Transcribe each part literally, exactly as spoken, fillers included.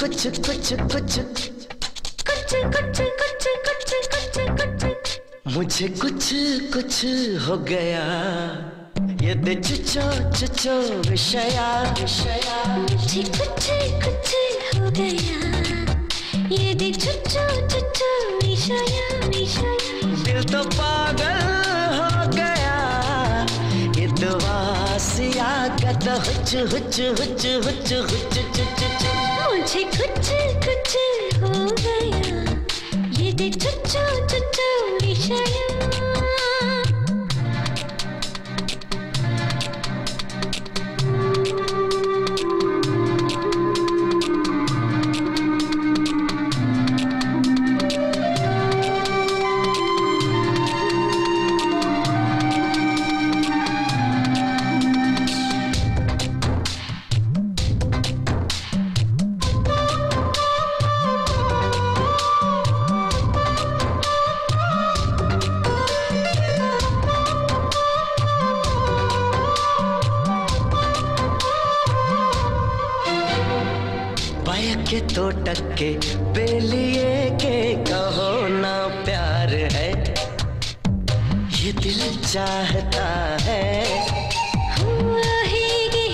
कुछ कुछ कुछ मुझे कुछ कुछ हो गया यदि चुचो चुचो विषया विषया मुझे कुछ कुछ हो गया यदि चुचो चुचो विषया विषया दिल तो पागल हो गया ये तो वासिया गद हुच हुच हुच हुच हुच हुच मुझे कुछ कुछ हो गया ये दे चुचो चुचो विषया के तो टक्के बेलिए के कहो ना प्यार है ये दिल चाहता है हुआ ही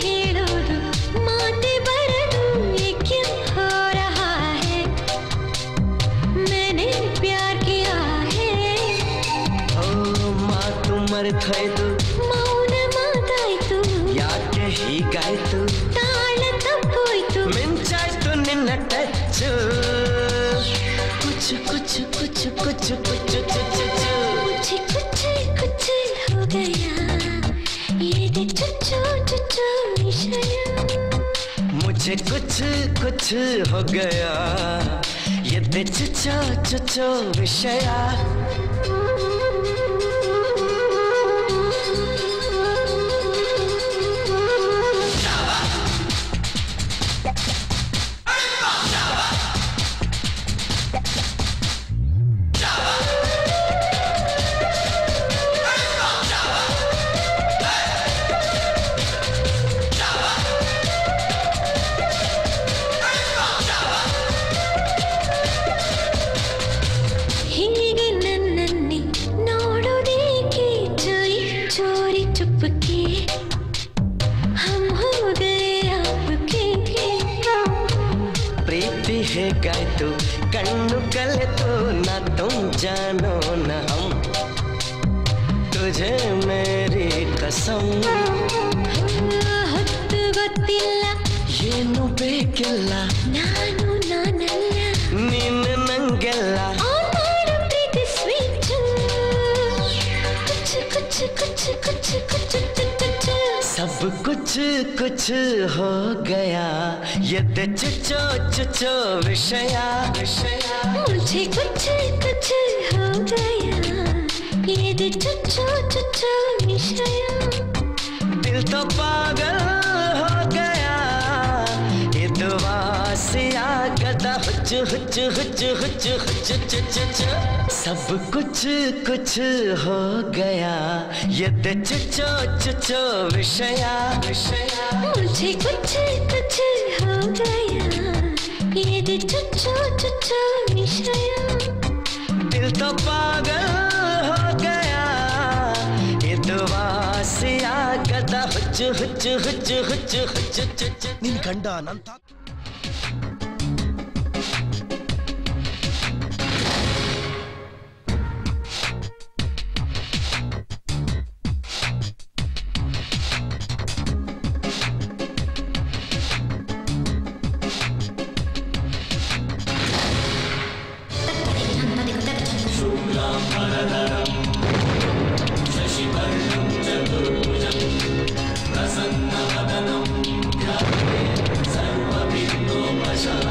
गहरा माथे बरदू ये क्यों हो रहा है मैंने प्यार किया है ओ माँ तू मर थे तू मौन माता तू या कही गाय तू कुछ कुछ कुछ कुछ कुछ मुझे कुछ कुछ हो गया ये दे चुचो चुचो विषया मुझे कुछ कुछ हो गया ये दे चुचो चुचो विषया गाय तू कन्नु कल तो ना तुम जानो ना हम तुझे मेरी कसम हत्तु गतिला ये नु बेकिला नानु नानला नीन नंगला और प्रीत स्वीट कुछ कुछ कुछ कुछ कुछ सब कुछ कुछ हो गया ये दे चुचो चुचो विषया विषया मुझे कुछ कुछ हो गया ये दे चुचो चुचो विषया दिल तो पागल हो गया ये तो वासिया गदा हुच हुच हुच हुच हुच चुचो सब कुछ कुछ हो गया ये दे चुचो चुचो विषया विषया मुझे कुछ कुछ हो गया ये दे चुचो चुचो विषया दिल तो पागल हो गया ये दुआसिया गदा हुच हुच हुच हुच हुच हुच निन गंडा नंता। Shalom.